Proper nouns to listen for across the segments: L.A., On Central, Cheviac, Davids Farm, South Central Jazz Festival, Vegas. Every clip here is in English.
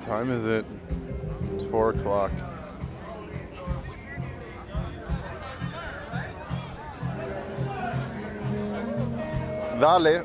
What time is it? It's 4 o'clock. Dale.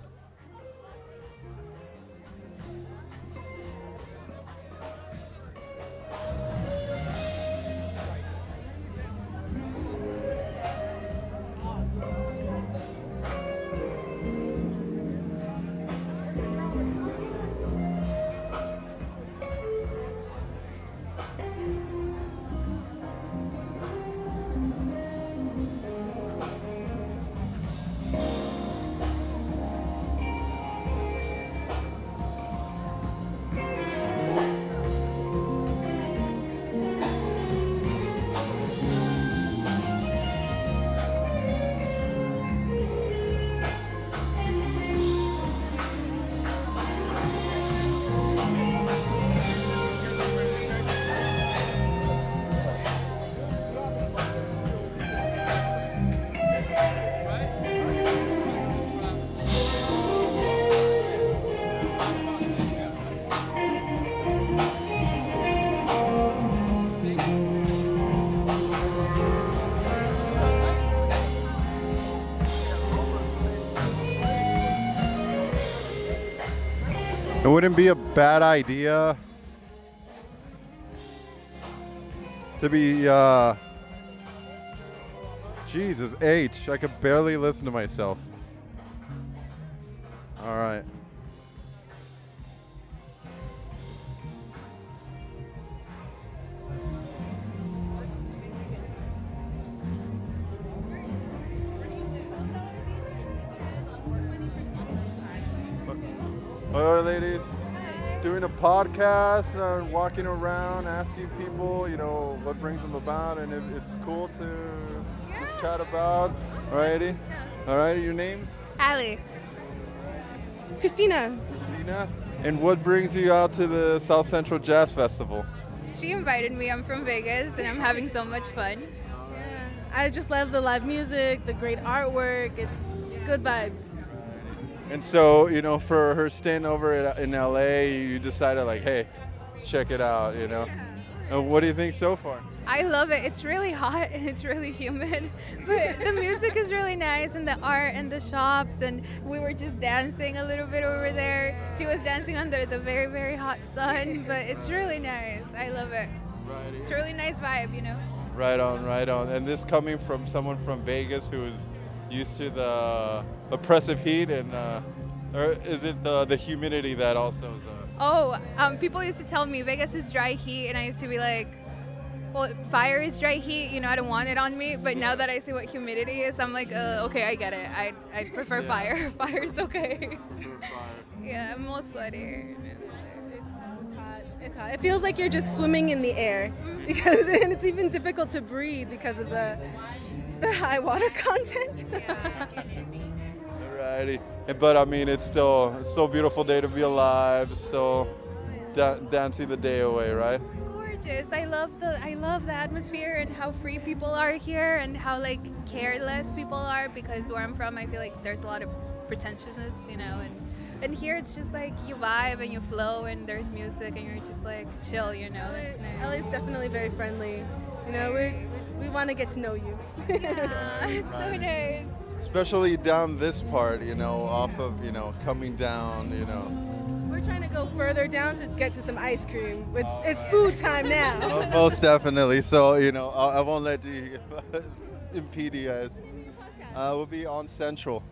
It wouldn't be a bad idea to be, Jesus H, I could barely listen to myself. All right. Hello, ladies. Doing a podcast and walking around asking people, you know, what brings them about, and if it's cool to just chat about. Alrighty. Alrighty, your names? Allie. Christina. Christina. And what brings you out to the South Central Jazz Festival? She invited me. I'm from Vegas and I'm having so much fun. Yeah. I just love the live music, the great artwork. It's good vibes. And so, you know, for her stint over in L.A., you decided, like, hey, check it out, you know? And what do you think so far? I love it. It's really hot and it's really humid, but the music is really nice, and the art and the shops, and we were just dancing a little bit over there. She was dancing under the very, very hot sun, but it's really nice. I love it. Right. It's a really nice vibe, you know? Right on, right on. And this coming from someone from Vegas who is used to the oppressive heat, and or is it the humidity that also is people used to tell me Vegas is dry heat, and I used to be like, well, fire is dry heat, you know, I don't want it on me. But now that I see what humidity is, I'm like, okay, I get it. I prefer fire. Fire's okay. Yeah, I'm all sweaty. It's hot. It feels like you're just swimming in the air, because and it's even difficult to breathe because of the high water content. Alrighty, but I mean, it's still a beautiful day to be alive. Still dancing the day away, right? It's gorgeous. I love the atmosphere and how free people are here, and how like careless people are, because where I'm from, I feel like there's a lot of pretentiousness, you know, and here it's just like you vibe and you flow, and there's music, and you're just like chill, you know. LA's definitely very friendly. You know, we want to get to know you. Yeah, it's so nice. Especially down this part, you know, off of, you know, coming down, you know. We're trying to go further down to get to some ice cream. It's food time now. Oh, most definitely. So, you know, I won't let you impede you guys. We'll be on Central.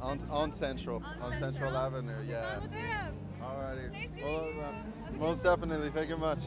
On Central. On Central Avenue, yeah. Alrighty. Nice to meet you. Most definitely. Thank you much.